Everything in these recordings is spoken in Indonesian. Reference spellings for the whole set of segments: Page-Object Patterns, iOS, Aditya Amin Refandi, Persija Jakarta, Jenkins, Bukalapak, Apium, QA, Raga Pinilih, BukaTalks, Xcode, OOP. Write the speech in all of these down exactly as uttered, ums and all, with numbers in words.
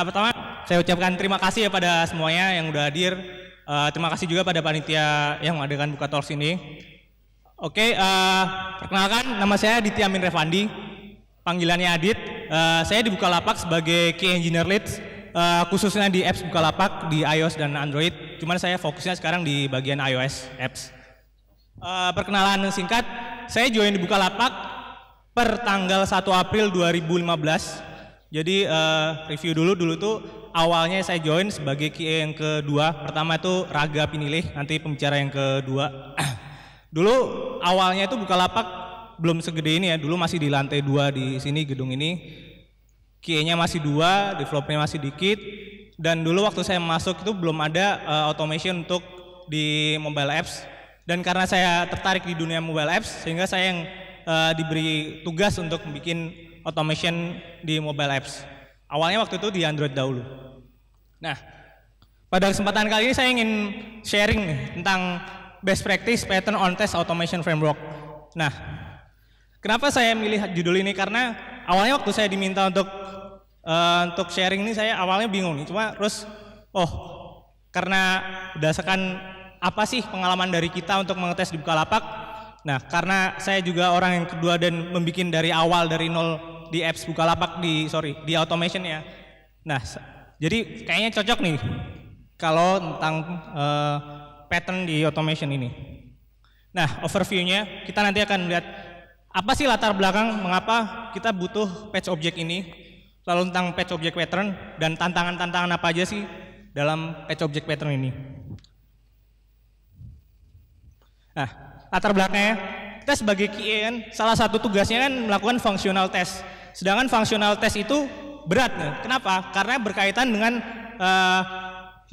Uh, pertama, saya ucapkan terima kasih ya pada semuanya yang udah hadir. Uh, terima kasih juga pada panitia yang mengadakan BukaTalks ini. Oke, okay, uh, perkenalkan nama saya Aditya Amin Refandi, panggilannya Adit. Uh, saya di Bukalapak sebagai Key Engineer Lead, uh, khususnya di apps Bukalapak di iOS dan Android. Cuman saya fokusnya sekarang di bagian iOS apps. Uh, perkenalan singkat, saya join di Bukalapak per tanggal satu April dua ribu lima belas. Jadi uh, review dulu, dulu tuh awalnya saya join sebagai Q A yang kedua. Pertama itu Raga Pinilih, nanti pembicara yang kedua. Dulu awalnya itu Bukalapak belum segede ini ya, dulu masih di lantai dua di sini gedung ini. Q A-nya masih dua, developernya masih dikit. Dan dulu waktu saya masuk itu belum ada uh, automation untuk di mobile apps. Dan karena saya tertarik di dunia mobile apps, sehingga saya yang uh, diberi tugas untuk bikin automation di mobile apps. Awalnya waktu itu di Android dahulu. Nah, pada kesempatan kali ini saya ingin sharing nih, tentang Best Practice Pattern on Test Automation Framework. Nah, kenapa saya milih judul ini? Karena awalnya waktu saya diminta untuk uh, untuk sharing ini, saya awalnya bingung nih. Cuma terus, oh, karena berdasarkan apa sih pengalaman dari kita untuk mengetes di Bukalapak? Nah, karena saya juga orang yang kedua dan membikin dari awal dari nol di apps Bukalapak di sorry di automation ya. Nah, jadi kayaknya cocok nih kalau tentang uh, pattern di automation ini. Nah, overview-nya kita nanti akan lihat apa sih latar belakang mengapa kita butuh page object ini, lalu tentang page object pattern dan tantangan-tantangan apa aja sih dalam page object pattern ini. Nah, latar belakangnya, kita sebagai Q A kan salah satu tugasnya kan melakukan functional test. Sedangkan functional test itu berat nih. Kenapa? Karena berkaitan dengan uh,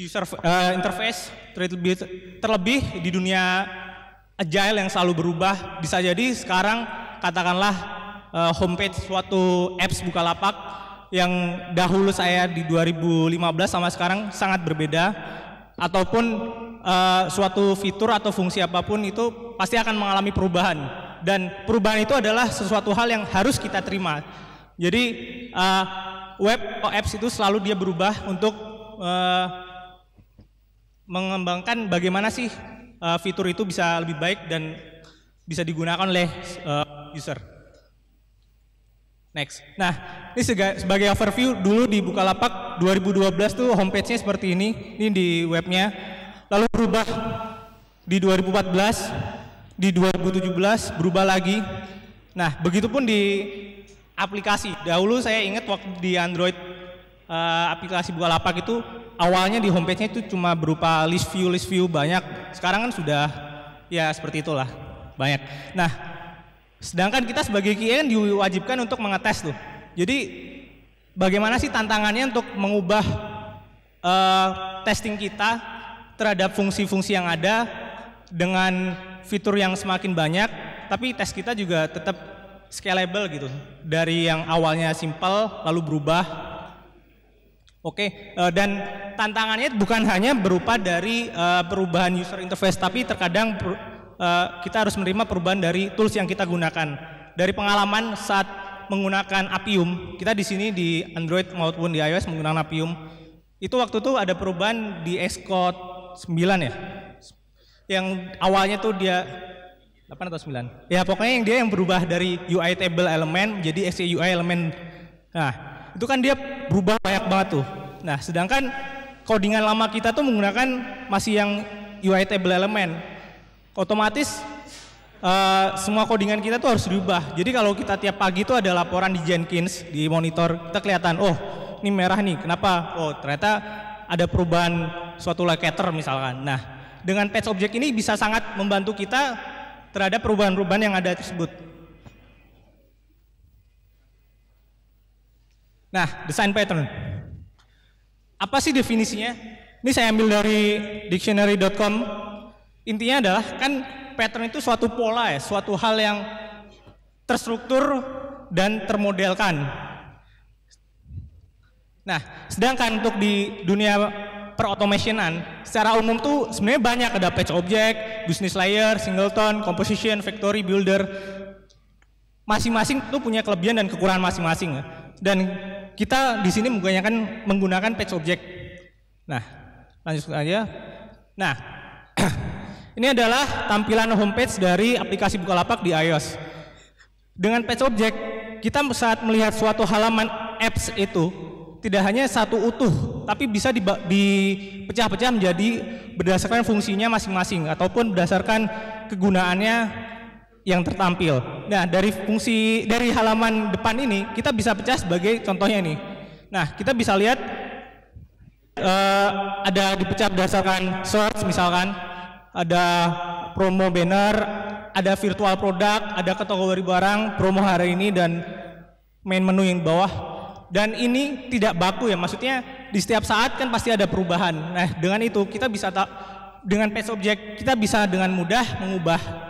user uh, interface, terlebih, terlebih di dunia agile yang selalu berubah. Bisa jadi sekarang katakanlah uh, homepage suatu apps Bukalapak yang dahulu saya di dua ribu lima belas sama sekarang sangat berbeda, ataupun uh, suatu fitur atau fungsi apapun itu pasti akan mengalami perubahan, dan perubahan itu adalah sesuatu hal yang harus kita terima. Jadi uh, web atau apps itu selalu dia berubah untuk uh, mengembangkan bagaimana sih uh, fitur itu bisa lebih baik dan bisa digunakan oleh uh, user. Next. Nah, ini sebagai overview dulu di Bukalapak dua ribu dua belas tuh homepage-nya seperti ini, ini di webnya. Lalu berubah di dua ribu empat belas, di dua ribu tujuh belas berubah lagi. Nah, begitupun di aplikasi. Dahulu saya ingat waktu di Android uh, aplikasi Bukalapak itu awalnya di homepage-nya itu cuma berupa list view, list view banyak. Sekarang kan sudah ya seperti itulah, banyak. Nah, sedangkan kita sebagai Q A diwajibkan untuk mengetes tuh. Jadi bagaimana sih tantangannya untuk mengubah uh, testing kita terhadap fungsi-fungsi yang ada dengan fitur yang semakin banyak, tapi tes kita juga tetap scalable gitu. Dari yang awalnya simple lalu berubah. Oke, uh, dan tantangannya bukan hanya berupa dari uh, perubahan user interface, tapi terkadang per, uh, kita harus menerima perubahan dari tools yang kita gunakan. Dari pengalaman saat menggunakan Apium, kita di sini di Android maupun di iOS menggunakan Apium, itu waktu itu ada perubahan di Xcode sembilan ya, yang awalnya tuh dia delapan atau sembilan. Ya pokoknya yang dia yang berubah dari U I table element jadi X U I element. Nah, itu kan dia berubah banyak banget tuh. Nah, sedangkan codingan lama kita tuh menggunakan masih yang U I table element. Otomatis uh, semua codingan kita tuh harus diubah. Jadi kalau kita tiap pagi tuh ada laporan di Jenkins, di monitor, kita kelihatan, oh ini merah nih, kenapa? Oh ternyata ada perubahan suatu locator misalkan. Nah, dengan page object ini bisa sangat membantu kita terhadap perubahan-perubahan yang ada tersebut. Nah, design pattern. Apa sih definisinya? Ini saya ambil dari dictionary dot com. Intinya adalah kan pattern itu suatu pola ya, suatu hal yang terstruktur dan termodelkan. Nah, sedangkan untuk di dunia perautomationan, secara umum tuh sebenarnya banyak, ada page object, business layer, singleton, composition, factory, builder. Masing-masing tuh punya kelebihan dan kekurangan masing-masing. Dan kita di sini menggunakan menggunakan page object. Nah, lanjut aja. Nah, ini adalah tampilan homepage dari aplikasi Bukalapak di iOS. Dengan page object, kita saat melihat suatu halaman apps itu tidak hanya satu utuh, tapi bisa dipecah-pecah menjadi berdasarkan fungsinya masing-masing ataupun berdasarkan kegunaannya yang tertampil. Nah, dari fungsi dari halaman depan ini kita bisa pecah sebagai contohnya nih. Nah, kita bisa lihat uh, ada dipecah berdasarkan search, misalkan ada promo banner, ada virtual product, ada kategori barang, promo hari ini, dan main menu yang bawah. Dan ini tidak baku ya, maksudnya di setiap saat kan pasti ada perubahan. Nah, dengan itu kita bisa tak dengan page object kita bisa dengan mudah mengubah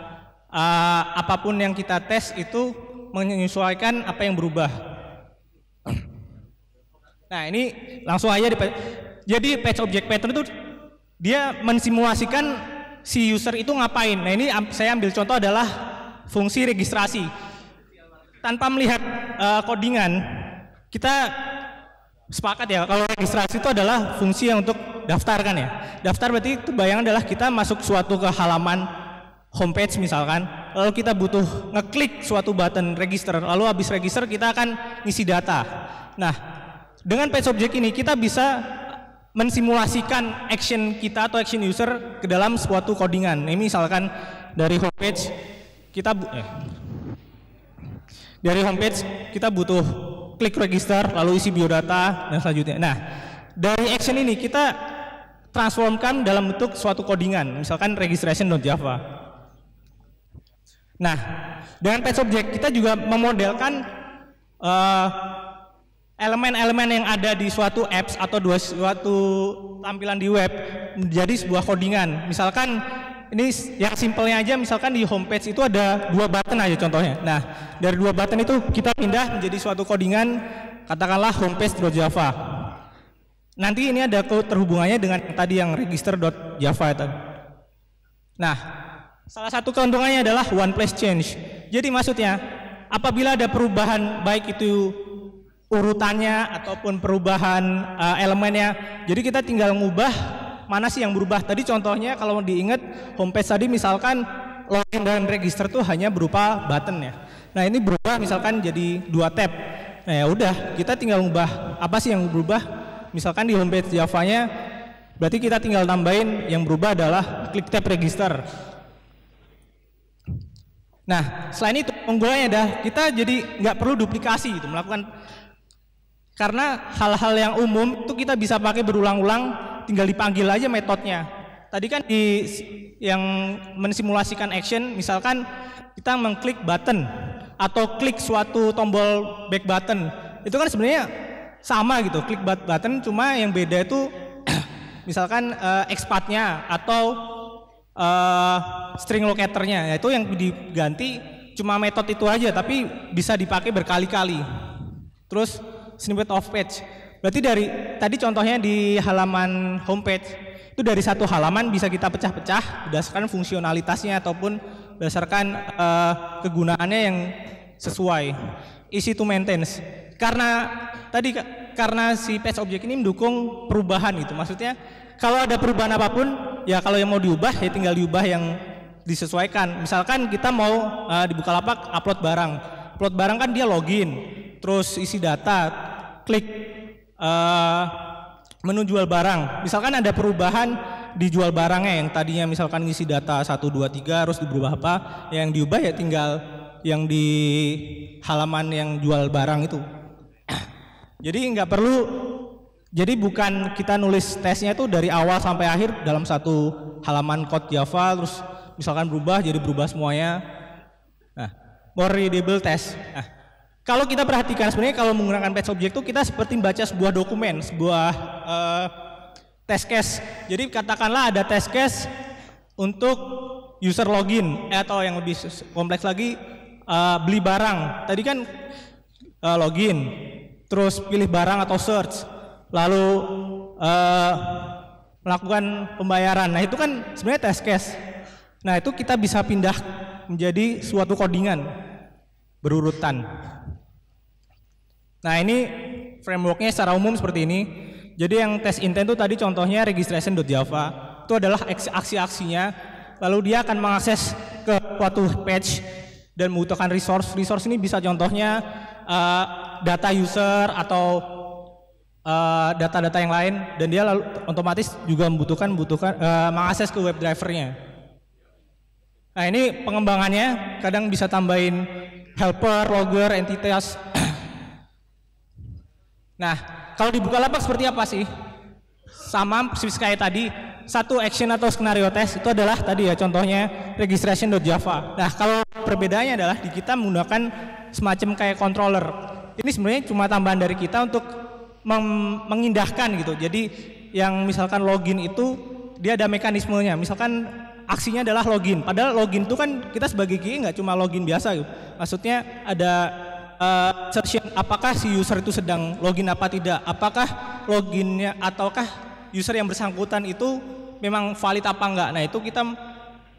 Uh, apapun yang kita tes itu menyesuaikan apa yang berubah. Nah, ini langsung aja di, jadi page object pattern itu dia mensimulasikan si user itu ngapain. Nah, ini saya ambil contoh adalah fungsi registrasi. Tanpa melihat uh, codingan, kita sepakat ya kalau registrasi itu adalah fungsi yang untuk daftar kan ya. Daftar berarti itu bayangan adalah kita masuk suatu ke halaman homepage misalkan, lalu kita butuh ngeklik suatu button register, lalu habis register kita akan ngisi data. Nah, dengan page object ini kita bisa mensimulasikan action kita atau action user ke dalam suatu codingan. Ini misalkan dari homepage kita eh, dari homepage kita butuh klik register, lalu isi biodata dan selanjutnya. Nah, dari action ini kita transformkan dalam bentuk suatu codingan, misalkan registration dot java. Nah, dengan page object kita juga memodelkan elemen-elemen uh, yang ada di suatu apps atau dua suatu tampilan di web menjadi sebuah codingan. Misalkan ini yang simpelnya aja, misalkan di homepage itu ada dua button aja contohnya. Nah, dari dua button itu kita pindah menjadi suatu codingan, katakanlah homepage dot java. Nanti ini ada terhubungannya dengan tadi yang register dot java tadi. Nah, salah satu keuntungannya adalah one place change. Jadi maksudnya, apabila ada perubahan baik itu urutannya ataupun perubahan uh, elemennya, jadi kita tinggal ngubah mana sih yang berubah. Tadi contohnya kalau diingat homepage tadi misalkan login dan register tuh hanya berupa button ya. Nah, ini berubah misalkan jadi dua tab. Nah, ya udah, kita tinggal ngubah apa sih yang berubah. Misalkan di homepage Java-nya, berarti kita tinggal tambahin yang berubah adalah klik tab register. Nah, selain itu keunggulannya dah kita jadi nggak perlu duplikasi itu melakukan, karena hal-hal yang umum itu kita bisa pakai berulang-ulang, tinggal dipanggil aja metodenya. Tadi kan di yang mensimulasikan action, misalkan kita mengklik button atau klik suatu tombol back button, itu kan sebenarnya sama gitu, klik button, cuma yang beda itu misalkan uh, expatnya atau Uh, string locatornya, yaitu yang diganti cuma metode itu aja, tapi bisa dipakai berkali-kali. Terus snippet of page, berarti dari tadi contohnya di halaman homepage itu dari satu halaman bisa kita pecah-pecah berdasarkan fungsionalitasnya ataupun berdasarkan uh, kegunaannya yang sesuai. Easy to maintain, karena tadi karena si page object ini mendukung perubahan itu, maksudnya kalau ada perubahan apapun, ya kalau yang mau diubah ya tinggal diubah yang disesuaikan. Misalkan kita mau uh, di Bukalapak upload barang. Upload barang kan dia login, terus isi data, klik uh, menu jual barang. Misalkan ada perubahan di jual barangnya, yang tadinya misalkan ngisi data satu, dua, tiga, harus diubah apa, yang diubah ya tinggal yang di halaman yang jual barang itu. Jadi nggak perlu Jadi bukan kita nulis tesnya itu dari awal sampai akhir dalam satu halaman code Java, terus misalkan berubah jadi berubah semuanya. Nah, more readable test. Nah, kalau kita perhatikan sebenarnya kalau menggunakan page object itu kita seperti baca sebuah dokumen, sebuah uh, test case. Jadi katakanlah ada test case untuk user login, atau yang lebih kompleks lagi uh, beli barang. Tadi kan uh, login, terus pilih barang atau search, lalu uh, melakukan pembayaran. Nah, itu kan sebenarnya test case. Nah, itu kita bisa pindah menjadi suatu codingan berurutan. Nah, ini Frameworknya secara umum seperti ini. Jadi yang test intent itu tadi contohnya registration.java itu adalah aksi-aksinya, lalu dia akan mengakses ke suatu page dan membutuhkan resource. Resource ini bisa contohnya uh, data user atau data-data uh, yang lain, dan dia lalu otomatis juga membutuhkan membutuhkan uh, mengakses ke web drivernya. Nah, ini pengembangannya kadang bisa tambahin helper, logger, entitas. Nah, kalau di Bukalapak seperti apa sih? Sama persis kayak tadi, satu action atau skenario test itu adalah tadi ya contohnya registration.java. Nah, kalau perbedaannya adalah di kita menggunakan semacam kayak controller. Ini sebenarnya cuma tambahan dari kita untuk mengindahkan gitu. Jadi yang misalkan login itu dia ada mekanismenya. Misalkan aksinya adalah login. Padahal login itu kan kita sebagai G I nggak cuma login biasa gitu. Maksudnya ada uh, search apakah si user itu sedang login apa tidak? Apakah loginnya ataukah user yang bersangkutan itu memang valid apa enggak? Nah, itu kita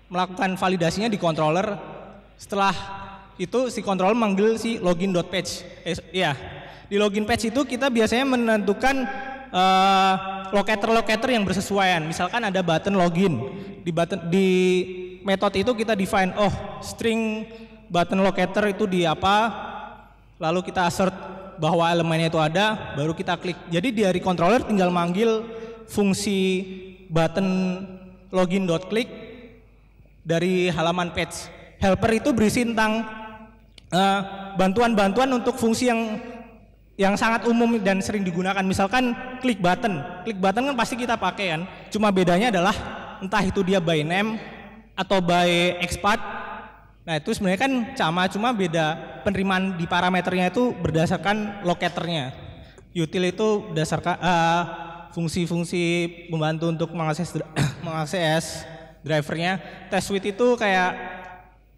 melakukan validasinya di controller. Setelah itu si controller manggil si login.page. Eh, iya. Di login page itu kita biasanya menentukan locator-locator uh, yang bersesuaian. Misalkan ada button login. Di button, di metode itu kita define, oh string button locator itu di apa, lalu kita assert bahwa elemennya itu ada, baru kita klik. Jadi dari controller tinggal manggil fungsi button login.click dari halaman page. Helper itu berisi tentang bantuan-bantuan uh, untuk fungsi yang yang sangat umum dan sering digunakan. Misalkan klik button, klik button kan pasti kita pakai kan, cuma bedanya adalah entah itu dia by name atau by expat. Nah, itu sebenarnya kan sama, cuma beda penerimaan di parameternya itu berdasarkan locatornya. Util itu berdasarkan fungsi-fungsi uh, membantu untuk mengakses mengakses drivernya. Test suite itu kayak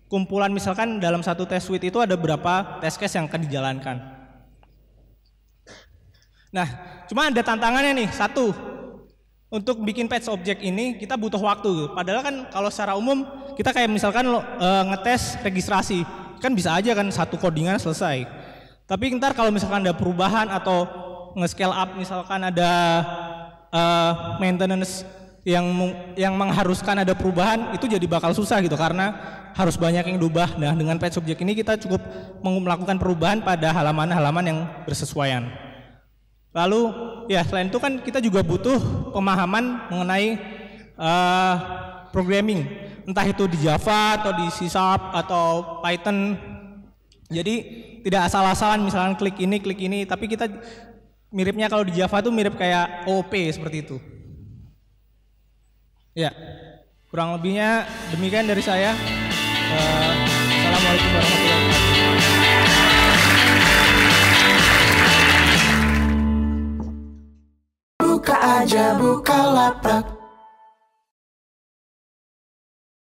kumpulan, misalkan dalam satu test suite itu ada berapa test case yang akan dijalankan. Nah, cuma ada tantangannya nih, satu. Untuk bikin page object ini kita butuh waktu. Padahal kan kalau secara umum kita kayak misalkan e, ngetes registrasi, kan bisa aja kan satu codingan selesai. Tapi ntar kalau misalkan ada perubahan atau nge-scale up, misalkan ada e, maintenance yang yang mengharuskan ada perubahan, itu jadi bakal susah gitu karena harus banyak yang diubah. Nah, dengan page object ini kita cukup melakukan perubahan pada halaman-halaman yang bersesuaian. Lalu ya selain itu kan kita juga butuh pemahaman mengenai uh, programming, entah itu di Java atau di C sharp atau Python. Jadi tidak asal-asalan misalkan klik ini, klik ini, tapi kita miripnya kalau di Java tuh mirip kayak O O P seperti itu. Ya, kurang lebihnya demikian dari saya. Uh, Assalamualaikum warahmatullahi wabarakatuh. Buka aja Bukalapak.